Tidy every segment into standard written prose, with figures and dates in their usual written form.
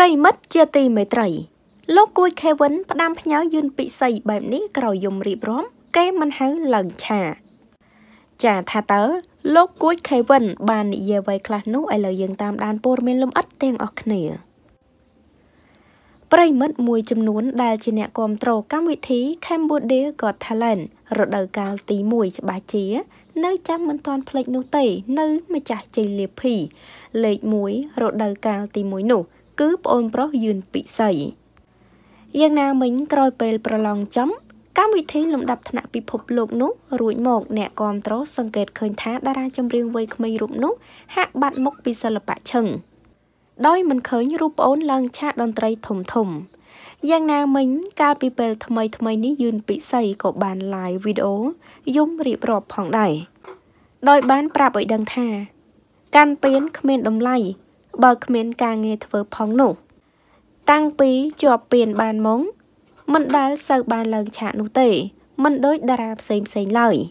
Trời mất chia tì mấy trời Lúc cuối khé vấn bắt đam nhớ dương bị xây bạm ní cầu dùng rịp rõm Cái mình hắn lần chà Chà thả tớ Lúc cuối khé vấn bàn nị dê vầy khát nú ai lời dương tam đàn bồn mình lâm ất tên ọc nìa Trời mất mùi chùm nuốn đà chì nẹ gồm trô các vị thí Cambodia Got Talent Rồi đời cao tí mùi cho bà chía Nơi chăm mân toàn phạch nụ tẩy Nơi mà chả chì liệp phỉ Lệch mùi rồi đời cao tí mùi nụ Cứ bồn bó dương bị xây Giang nào mình coi bèl bờ lòng chấm Các vị thế lộng đập thân ạ bị phục lục nút Rủi một nẹ gồm trố sân kết khởi thá Đa ra trong riêng vây khmây rụp nút Hạ bạn mốc bị xa lập bạ chừng Đôi mình khởi như rụp ôn lần chát đoàn trây thùm thùm Giang nào mình cao bị bèl thầm mây ní dương bị xây Cổ bàn lại video Dung rịp rộp hỏng đẩy Đôi bán bạp bởi đằng thà Can biến khmên đầm lây Bờ khmên ca nghe thơ phóng nụ Tăng phí cho biển bàn mống Mình đã sợ bàn lần trả nụ tể Mình đối đạp xem lời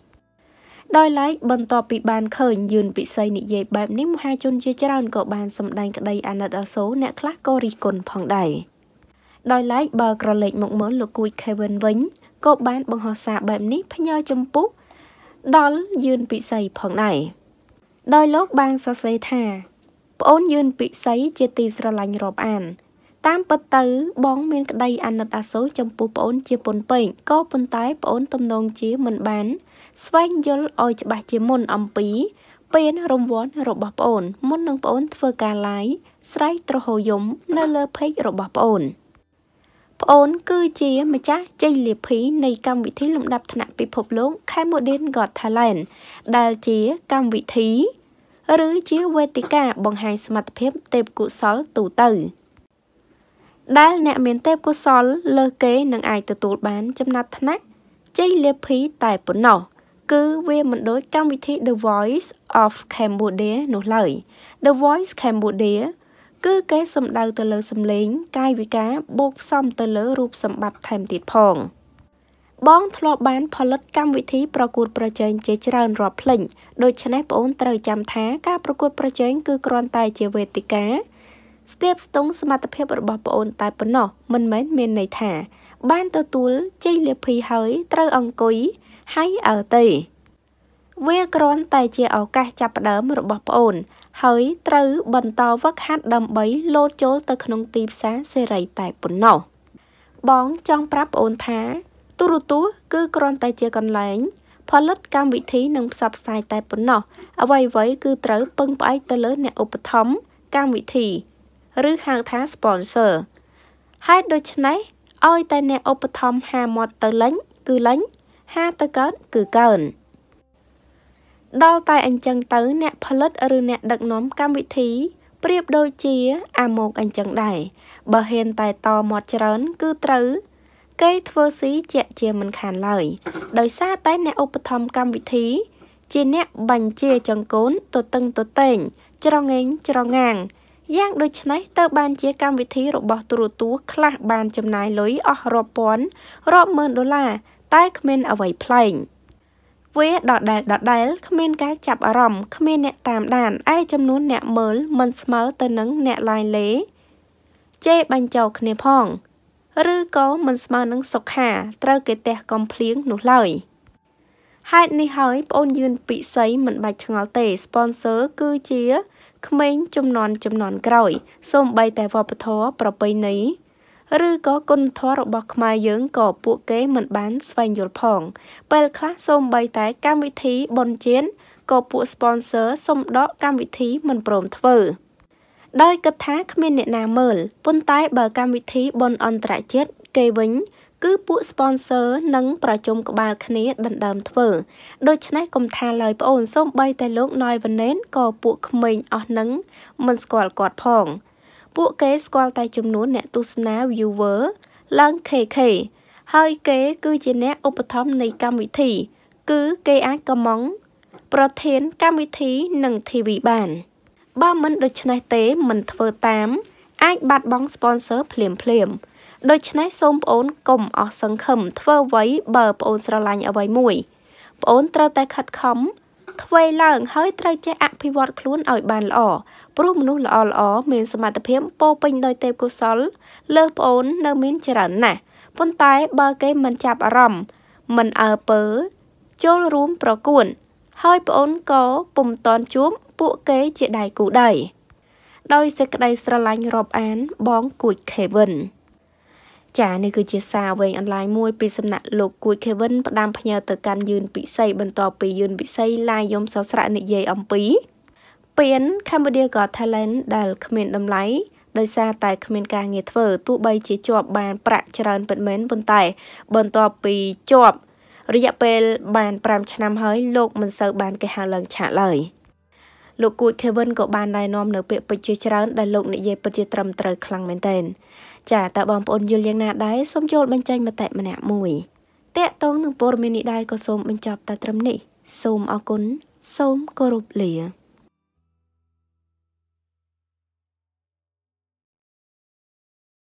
Đôi lấy bần tòa bị bàn khởi dường bị xây nị dây bạp Nếu hai chôn chê chán cậu bàn xâm đánh cả đây Anh đã số nẹ khắc cô rì cồn phòng đầy Đôi lấy bờ cổ lệch mộng mỡ lục cùi khai vân vĩnh Cậu bàn bằng hòa xạ bạp nếp phá nhơ châm phúc Đó dường bị xây phòng đầy Đôi lốt bàn xa xây thà Bốn dường bị xây chê tì ra lành rộp ảnh Tam bất tử bóng miên đây anh đã số trong bố bốn chia bốn bệnh Có bốn tái bốn tâm nông chế mình bán Sven dồn ôi cho bà chế môn ẩm bí Bên rộng vốn rộng bà bốn Môn nâng bốn thơ ca lái Srei trô hồ dũng nơ lơ phách rộng bà bốn Bốn cư chế mà chắc chây liệp phí này cam vị thí lộng đạp thân ạ bị phục lũng Khai mô đến gọt thả lệnh Đà chế cam vị thí Rứ chế quê tí cả bằng hai xe mặt phép tệp cụ xóa tù tử Đã nẹ miền tếp của xóa lơ kế nâng ai từ tụt bán châm nạp thân ác Chây liệp phí tài bốn nổ Cứ về mận đối cam vị thế The Voice of Cambodia nổ lời The Voice Cambodia Cứ kế xâm đau từ lỡ xâm lính Cai vị cá bốc xong từ lỡ rụp xâm bạch thèm tiệt phòng Bóng thọ bán phó lất cam vị thế Pro cụt pro chênh chế tràn rộp lệnh Đôi chân ép bốn trời chăm thá Cá pro cụt pro chênh cứ còn tài chế về tí cá Step stung smart paper bắp ôn tay bẩn nó, mình mến miền này thả. Ban tờ túl, chây liệp phí hới, trơ ong cúi, hay ở tì. Về gron tay chìa áo ca chạp đớm rồi bắp ôn, hới trơ bần to vất hát đầm bấy lô chố tờ khăn tìm xá xe rầy tay bẩn nó. Bóng trong prap ôn thá, tu rù tú cứ gron tay chìa con lãnh. Phó lất cam vị thí nâng sắp sai tay bẩn nó, ở vầy với cứ trớ bưng bãi tờ lớn nẹ ụp thấm, cam vị thí. Rứ hàng tháng sponsor Hai đôi chân này Ôi tay nè ôp thom hà mọt tờ lánh Hà tờ cớt cứ cờn Đo tay anh chân tớ nè phá lất rư nè đậc nóm cam vị thí Priệp đôi chía à một anh chân đài Bờ hên tay to mọt trớn cứ trứ Cây thơ xí chẹ chìa mình khàn lời Đời xa tay nè ôp thom cam vị thí Chìa nè bành chìa chân cốn Tổ tưng tổ tỉnh Chro ngánh chro ngang Giang đôi chân này tớ bàn chế cam vị thí rộng bọc tù tú khắc bàn châm này lối ọc rộp bốn rộp mơn đô la tay khmên ở vầy plane. Với đọt đáy khmên cá chạp ở rộng khmên nẹ tàm đàn ai châm nún nẹ mớl mân smớ tớ nâng nẹ lai lế. Chê bàn chọc nè phong. Rư có mân smớ nâng sọc hà trơ kê tẹt gom pliếng nụ lời. Hai ní hói bốn dương bị xấy mận bạch ngọt tể sponsor cư chía Khmênh chùm non cõi, xôm bay tài vọp thó bỏ bây ní. Rư có côn thó rộng bọc mai dưỡng cổ bộ kế mận bán xoay nhuột phòng. Bèl khát xôm bay tài cam vị thí bồn chiến, cổ bộ sponsor xôm đó cam vị thí mận bồm thơ. Đôi cất thá khmênh nẹ nà mờl, bôn tái bờ cam vị thí bồn ơn trả chết, kê vĩnh. Cứ bộ sponsor nâng bỏ chung của bà khá ní đần đầm thơ. Đôi chân này cũng thà lời bà ổn xong bay tay lúc nói và nến có bộ khmênh ổ nâng mần squal quạt phòng. Bộ kế squal tay chùm nút nẹ tu sân ná viewer lăng khề khề. Hơi kế cứ trên nét ốp thóm này cam vị thí. Cứ kê ác cầm móng. Bỏ thến cam vị thí nâng thị vị bản. Ba mân đôi chân này tế mần thơ 8. Ai bạt bóng sponsor phliềm. Đôi chân này xông bốn cùng ở sân khẩm thơ với bờ bốn sra lành ở với mùi. Bốn trơ tay khát khóm, thuê lợn hơi trai che ác phi vật cuốn ở bàn lỏ, bùm nô lỏ lỏ miền sầm mặt phím po pin đôi tép cột sắn, lơ ổn nơ miếng chả rắn nè, bún tái bơ cây mình chạp ở rầm, mình ở pớ, chôn rúm pro cuốn, hơi ổn có bùm toàn chúm, bụa kế chị đài củ đẩy, đôi xe cây sờ lanh rộp án bón cùi khề vần. Chả này cứ chia xa về online môi bị xâm nặng lục cuối Kevin và đam phá nhờ từ can dường bị xây bằng tòa bị dường bị xây lai dòng sáu sạ nị dây ống phí. Biến Cambodia Got Talent đàl comment đâm lấy. Đời xa tại comment ca nghề thờ tụ bay chế chọp bàn bạc trần bận mến vân tài bằng tòa bị chọp. Rồi dạp bèl bàn bạm cho năm hới lục mình sợ bàn cái hàng lần trả lời. Lục cuối Kevin của bàn đài nôm nở bị chế trần đài lục nị dây bật chế trầm trời khăn mến tên. Chả tạo bóng ổn dương liên nạ đáy xông chốt bên chanh mà tại mà nạ mùi. Tẹt tông từng bố mình nị đáy có xông bên chọc ta trầm nị. Xông áo cún, xông cô rụp lìa.